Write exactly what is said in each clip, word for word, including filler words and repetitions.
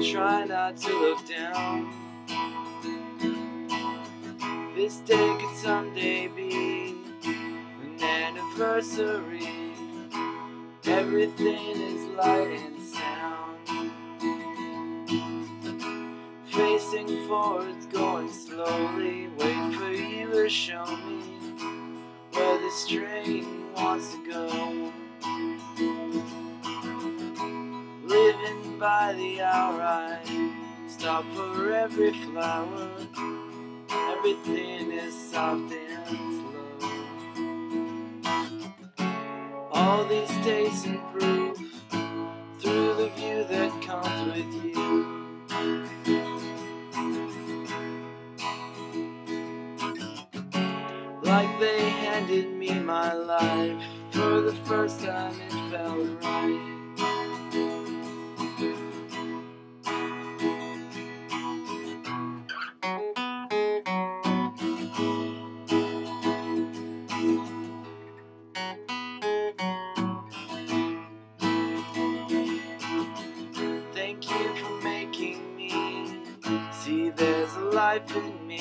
try not to look down. This day could someday be an anniversary. Everything is light and sound. Facing forwards, going slowly, wait for you to show me where this train wants to go. Living by the hour, I stop for every flower. Everything is soft and slow. All these tastes improve through the view that comes with you. Like they handed me my life for the first time, it felt right. Thank you for making me see there's a life in me.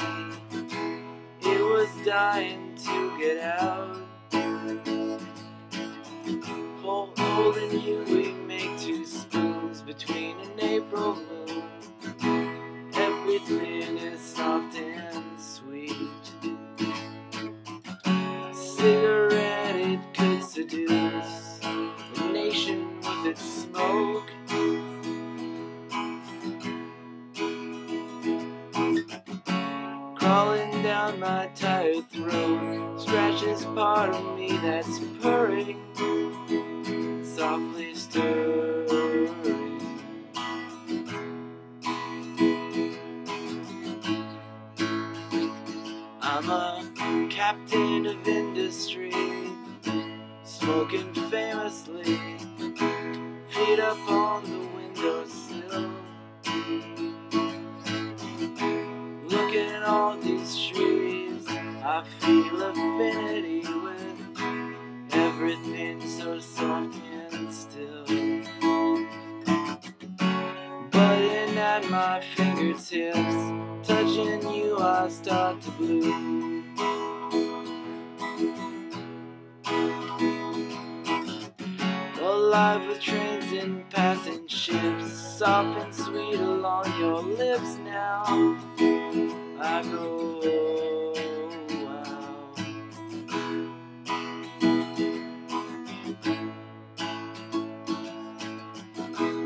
It was dying to get out. Holding you, we make two spoons between an April moon. Everything is soft and sweet. Cigarette, it could seduce a nation with its smoke. Crawling down my tired throat, scratches part of me that's purring, softly stirring. I'm a captain of industry, smoking famously, feet up on the windowsill. Looking at all these trees, I feel affinity with everything so soft and still. Budding at my fingertips, touching you, I start to bloom. Alive with trains and passing ships, soft and sweet along your lips now. I go, oh, wow.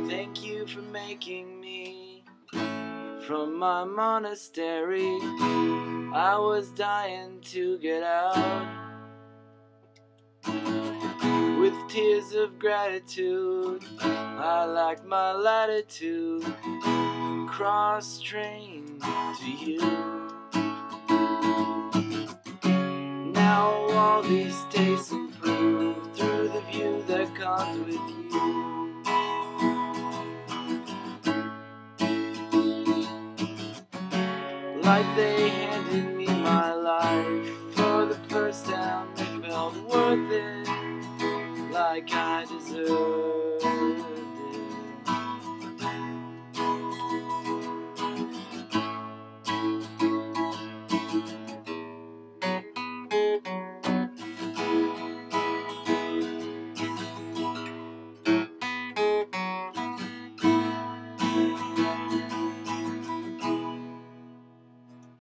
Thank you for making me from my monastery. I was dying to get out. With tears of gratitude, I like my latitude. Cross train to you. Now all these tastes improve through the view that comes with you. Like they handed me my life for the first time, it felt worth it, like I deserve.